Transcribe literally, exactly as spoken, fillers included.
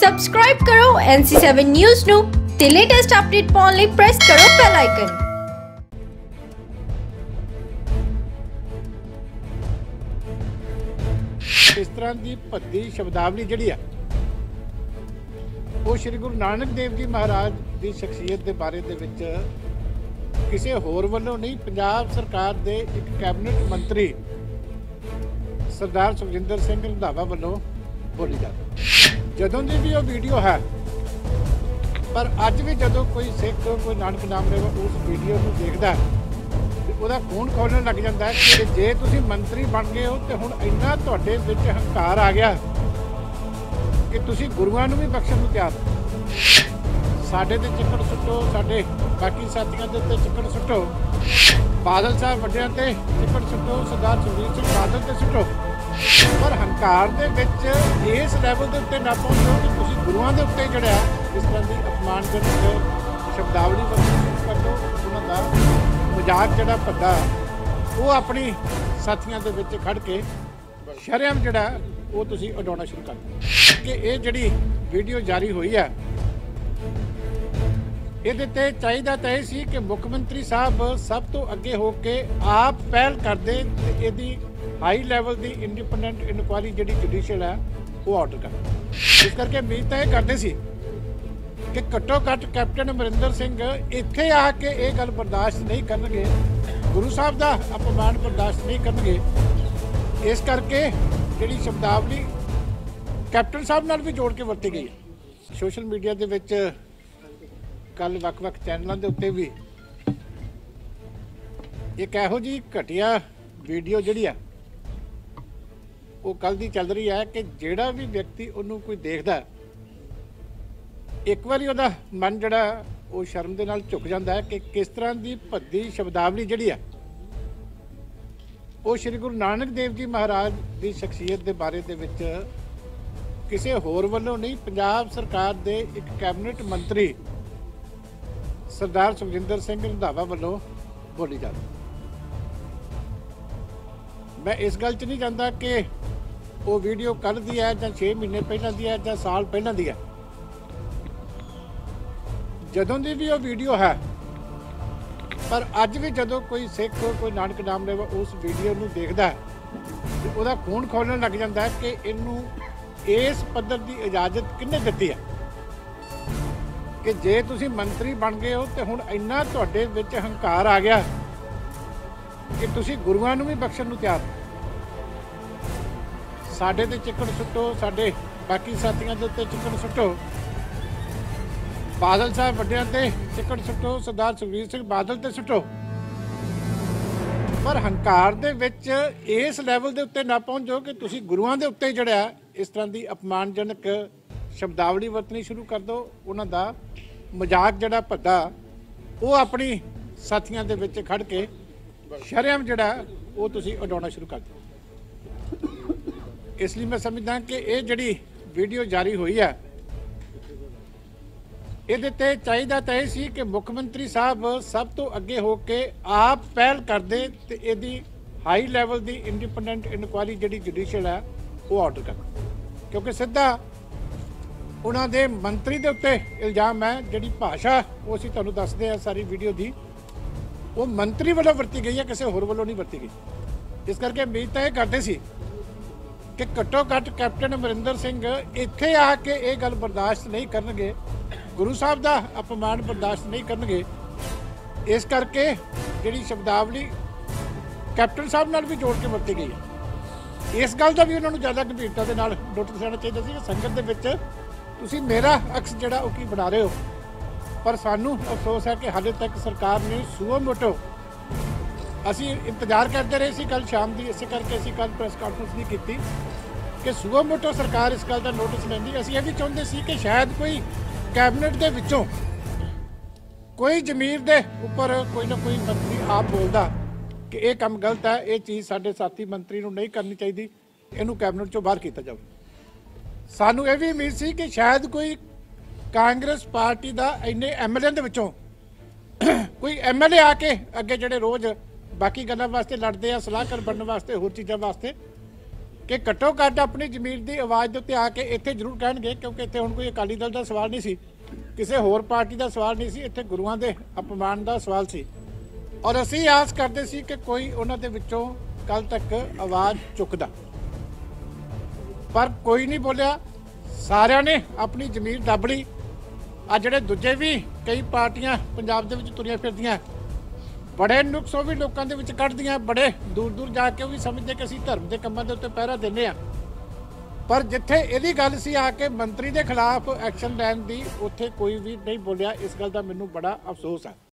Subscribe करो N C seven news नो ते लेटेस्ट अपडेट पाउण लई प्रेस करो बेल आइकन। इस तरह की भद्दी शब्दावली जिहड़ी आ वो श्री गुरु नानक देव जी महाराज की शख्सियत के बारे दे विच किसी होर वल्लों नहीं, पंजाब सरकार के एक कैबिनेट मंत्री सरदार सुखजिंदर सिंह रंधावा वालों बोली जाती जदों की भी वो वीडियो है। पर अज भी जदों कोई सिख कोई नानक नाम लेवा उस वीडियो को देखता है ਉਹਦਾ खून खोलने लग जाता है कि जे तुसीं मंत्री बन गए हो तो हुण इन्ना तुहाडे विच हंकार आ गया कि तुसीं गुरुआं नूं भी बख्शण नूं त्यार साडे ते चिकड़ सुट्टो, साडे बाकी साथियां दे उत्ते चिकड़ सुट्टो, बादल साहब वड्डियां ते चिकड़ सुट्टो, सरदार सुखबीर सिंह बादल ते सुट्टो, पर हंकार दे विच इस लैवल दे उत्ते ना पहुंचो कि तुसीं गुरुआं दे उत्ते जड़ा इस तरह दी अपमानजनक शब्दावली वरतों करो। उन्हां दा मजाक जोड़ा भद्दा वो अपनी साथियों के विच खड़ के शरेआम जोड़ा वो तुसीं उडाउणा शुरू कर कि ये जिहड़ी वीडियो जारी हुई है ये चाहिदा तां सी कि मुख्यमंत्री साहब सब तो अगे हो के आप पहल करदे ते इहदी हाई लैवल की इंडिपेंडेंट इनकुआरी जिहड़ी जुडिशियल है वो ऑर्डर कर। इस करके उम्मीद तां इह करदे सी कि घट्टो घट्ट कैप्टन अमरिंदर सिंह इत्थे आके ये गल बर्दाश्त नहीं करनगे, गुरु साहब का अपमान बर्दाश्त नहीं करनगे। इस करके जिहड़ी शब्दावली कैप्टन साहब नाल भी जोड़ के वरती गई है। सोशल मीडिया दे विच कल वख-वख चैनलों के उत्ते भी एक इहो जी घटिया वीडियो जिहड़ी आ वो कल दी चल रही है कि जिहड़ा भी व्यक्ति उन्होंने कोई देखता एक बारी उहदा मन जिहड़ा वो शर्म दे नाल झुक जाता है कि किस तरह की भद्दी शब्दावली जिहड़ी आ वो श्री गुरु नानक देव जी महाराज की शख्सियत के बारे दे विच किसी होर वल्लों नहीं, पंजाब सरकार के एक कैबिनेट मंत्री सरदार सुखजिंदर सिंह रंधावा वालों बोली जाती। मैं इस गल च नहीं जांदा कि वो वीडियो कल दी है जां छे महीने पहलां दी है जां साल पहलां दी है। जदों की भी वो वीडियो है पर अज भी जदों कोई सिख कोई नानक नाम लेवा उस वीडियो को देखता है तो वह खून खोलने लग जाता है कि इनू इस पद्धर की इजाजत किन्ने दी है कि जे तुसीं मंत्री बन गए हो तो हुण इन्ना तुहाडे विच हंकार आ गया कि तुसीं गुरुआं नूं भी बख्शण नूं त्यार साडे ते चिकड़ सुट्टो, साडे बाकी साथियां दे उत्ते चिकड़ सुट्टो, बादल साहब वड्डियां ते चिकड़ सुट्टो, सरदार सुखबीर सिंह बादल ते सुट्टो, पर हंकार दे विच इस लैवल के उत्ते ना पहुंचो कि तुसीं गुरुआं दे उत्ते जड़ा इस तरह की अपमानजनक शब्दावली वरतनी शुरू कर दो। उन्हां दा मजाक जड़ा भद्दा वो अपनी साथियां दे विच खड़ के शरेआम जड़ा वो तुसीं उडाउणा शुरू कर दो। इसलिए मैं समझदा कि ये जिहड़ी वीडियो जारी हुई है ये चाहिदा तां इह सी कि मुख्यमंत्री साहब सब तो अगे हो के आप पहल करदे ते इहदी हाई लैवल की इंडिपेंडेंट इनकुआरी जिहड़ी जुडिशियल है वो ऑर्डर कर, क्योंकि सीधा उन्हां दे मंत्री दे उत्ते इल्जाम है। जिहड़ी भाषा वो असीं तुहानूं दस्सदे आ सारी वीडियो दी वो मंत्री वालों वरती गई है, किसी होर वालों नहीं वरती गई। इस करके उम्मीद तां इह करदे सी कि घट्टो घट्ट कैप्टन अमरिंदर सिंह इत्थे आके ये गल बर्दाश्त नहीं करनगे, गुरु साहब का अपमान बर्दाश्त नहीं करनगे। इस करके जिहड़ी शब्दावली कैप्टन साहब नाल भी जोड़ के वरती गई है। इस गल का भी उन्होंने ज़्यादा गंभीरता के नाल नोटिस लेना चाहिए सी कि संगत दे विच तुसीं मेरा अक्स जिहड़ा ओह की बना रहे हो। पर सानू अफसोस है कि हाले तक सरकार ने सूओ मोटो असीं इंतजार करते रहे सी कल शाम की, इस करके असीं कल प्रैस कानफ्रेंस नहीं कीती कि सूओ मोटो सरकार इस गल का नोटिस लैंदी। असीं यह भी चाहुंदे सी कि शायद कोई कैबिनेट के विचों कोई जमीर के उपर कोई ना कोई मंत्री आप बोलता कि यह काम गलत है, ये चीज़ साढ़े साथी मंत्री नूं नहीं करनी चाहिए, इनू कैबिनेट चों बाहर किया जाए। सानू यह भी उम्मीद सी कि शायद कोई कांग्रेस पार्टी का इन्ने एम एल ए विचों कोई एम एल ए आके अगे जोड़े रोज़ बाकी गल्लां वास्ते लड़ते हैं, सलाहकार बनने वास्ते होर चीज़ों वास्ते कि घट्टो घट्ट अपनी जमीर की आवाज़ के उत्ते आके इत्थे जरूर कहणगे, क्योंकि इत्थे हुण कोई अकाली दल का सवाल नहीं सी, किसी होर पार्टी का सवाल नहीं सी, इत्थे गुरुआं दे अपमान का सवाल सी। और असीं आस करदे सी कि कोई उन्हां दे विचों कल तक आवाज़ चुकदा, पर कोई नहीं बोलिया, सारियां ने अपनी जमीर दब लई। आ जिहड़े दूजे भी कई पार्टियां पंजाब दे विच तुरियां फिरदियां बड़े नुकसों भी लोगों के विच कढ़दियां, बड़े दूर दूर जाके भी समझते कि असीं धर्म के कामां दे उत्ते पहरा दिंदे आ, पर जिथे इहदी गल सी आके मंत्री के खिलाफ एक्शन लैण दी, उत्थे कोई भी नहीं बोलिया। इस गल दा मैनूं बड़ा अफसोस है।